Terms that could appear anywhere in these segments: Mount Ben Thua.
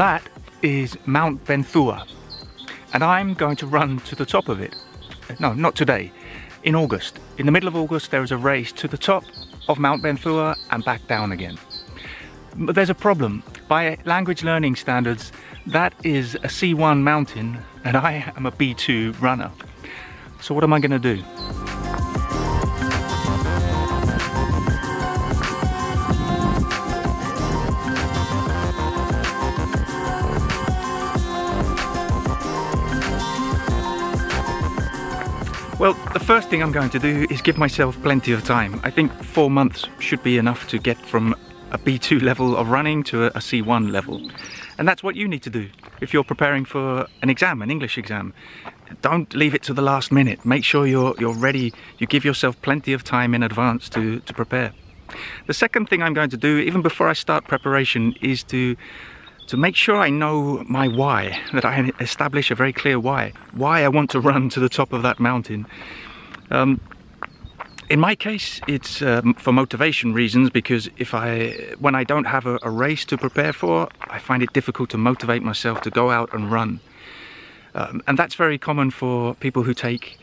That is Mount Ben Thua, and I'm going to run to the top of it. No, not today, in August. In the middle of August there is a race to the top of Mount Ben Thua and back down again. But there's a problem. By language learning standards, that is a C1 mountain and I am a B2 runner. So what am I going to do? Well, the first thing I'm going to do is give myself plenty of time. I think 4 months should be enough to get from a B2 level of running to a C1 level. And that's what you need to do if you're preparing for an exam, an English exam. Don't leave it to the last minute. Make sure you're ready. You give yourself plenty of time in advance to prepare. The second thing I'm going to do, even before I start preparation, is to make sure I know my why, that I establish a very clear why I want to run to the top of that mountain. In my case, it's for motivation reasons, because when I don't have a race to prepare for, I find it difficult to motivate myself to go out and run. And that's very common for people who take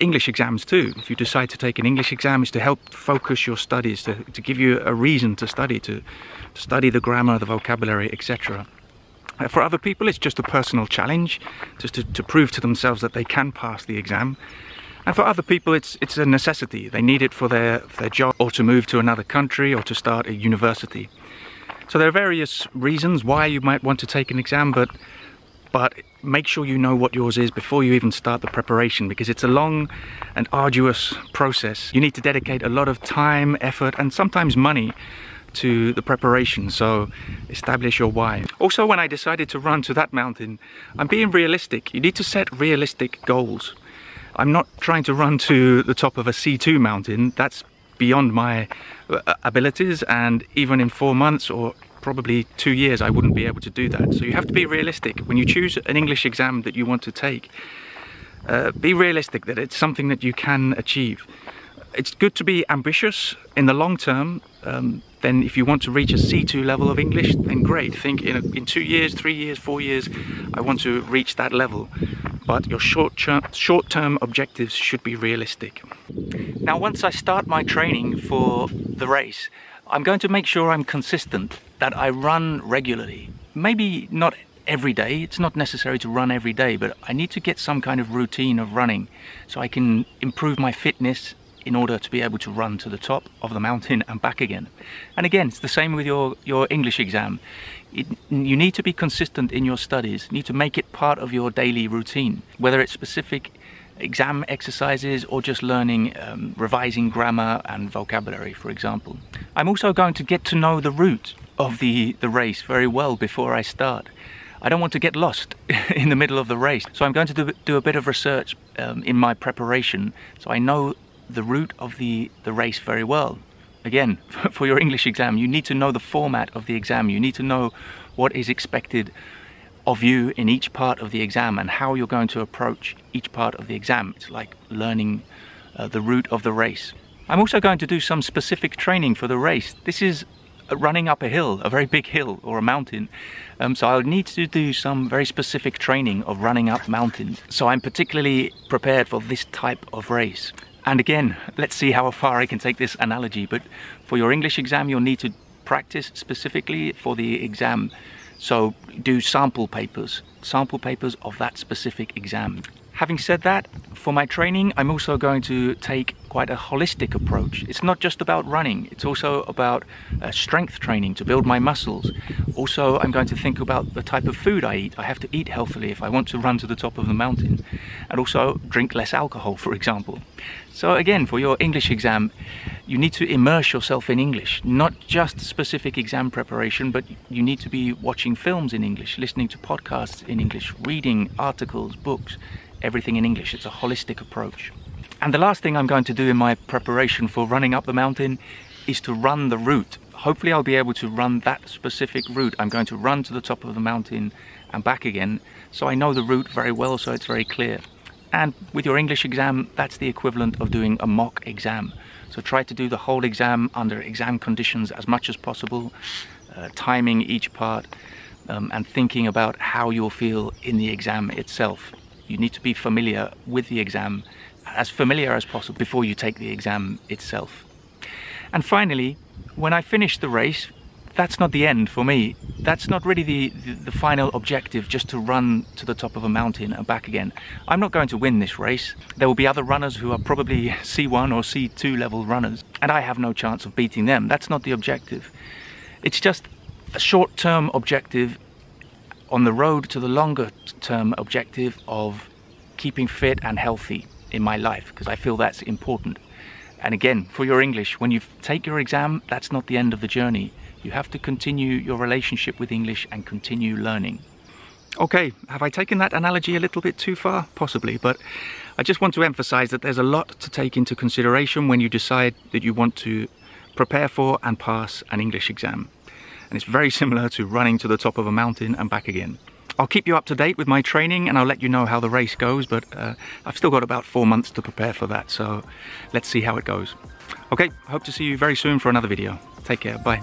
English exams too. If you decide to take an English exam, it's to help focus your studies, to give you a reason to study the grammar, the vocabulary, etc. For other people, it's just a personal challenge, just to prove to themselves that they can pass the exam. And for other people, it's a necessity. They need it for their job, or to move to another country, or to start a university. So there are various reasons why you might want to take an exam, but make sure you know what yours is before you even start the preparation, because it's a long and arduous process. You need to dedicate a lot of time, effort, and sometimes money to the preparation, so establish your why. Also, when I decided to run to that mountain, I'm being realistic. You need to set realistic goals. I'm not trying to run to the top of a C2 mountain. That's beyond my abilities, and even in 4 months or probably 2 years I wouldn't be able to do that. So you have to be realistic. When you choose an English exam that you want to take, be realistic that it's something that you can achieve. It's good to be ambitious in the long term. Then if you want to reach a C2 level of English, then great. Think in 2 years, 3 years, 4 years, I want to reach that level. But your short-term objectives should be realistic. Now, once I start my training for the race, I'm going to make sure I'm consistent, that I run regularly. Maybe not every day. It's not necessary to run every day, but I need to get some kind of routine of running so I can improve my fitness in order to be able to run to the top of the mountain and back again. And again, it's the same with your English exam. You need to be consistent in your studies. You need to make it part of your daily routine, whether it's specific exam exercises or just learning, revising grammar and vocabulary, for example. I'm also going to get to know the route of the race very well before I start. I don't want to get lost in the middle of the race. So I'm going to do a bit of research in my preparation, so I know the route of the race very well. Again, for your English exam, you need to know the format of the exam. You need to know what is expected of you in each part of the exam and how you're going to approach each part of the exam. It's like learning the route of the race. I'm also going to do some specific training for the race. This is running up a hill, a very big hill or a mountain. So I'll need to do some very specific training of running up mountains. So I'm particularly prepared for this type of race. And again, let's see how far I can take this analogy, but for your English exam, you'll need to practice specifically for the exam. So do sample papers of that specific exam. Having said that, for my training, I'm also going to take quite a holistic approach. It's not just about running, it's also about strength training to build my muscles. Also, I'm going to think about the type of food I eat. I have to eat healthily if I want to run to the top of the mountain, and also drink less alcohol, for example. So again, for your English exam, you need to immerse yourself in English, not just specific exam preparation, but you need to be watching films in English, listening to podcasts in English, reading articles, books, everything in English. It's a holistic approach. And the last thing I'm going to do in my preparation for running up the mountain is to run the route. Hopefully I'll be able to run that specific route. I'm going to run to the top of the mountain and back again, so I know the route very well, so it's very clear. And with your English exam, that's the equivalent of doing a mock exam. So try to do the whole exam under exam conditions as much as possible, timing each part, and thinking about how you'll feel in the exam itself. You need to be familiar with the exam, as familiar as possible before you take the exam itself. And finally, when I finish the race, that's not the end for me. That's not really the final objective, just to run to the top of a mountain and back again. I'm not going to win this race. There will be other runners who are probably C1 or C2 level runners, and I have no chance of beating them. That's not the objective. It's just a short-term objective on the road to the longer-term objective of keeping fit and healthy in my life, because I feel that's important. And again, for your English, when you take your exam, that's not the end of the journey. You have to continue your relationship with English and continue learning. Okay, have I taken that analogy a little bit too far? Possibly, but I just want to emphasize that there's a lot to take into consideration when you decide that you want to prepare for and pass an English exam. And it's very similar to running to the top of a mountain and back again. I'll keep you up to date with my training and I'll let you know how the race goes, but I've still got about 4 months to prepare for that, so let's see how it goes. Okay, I hope to see you very soon for another video. Take care, bye.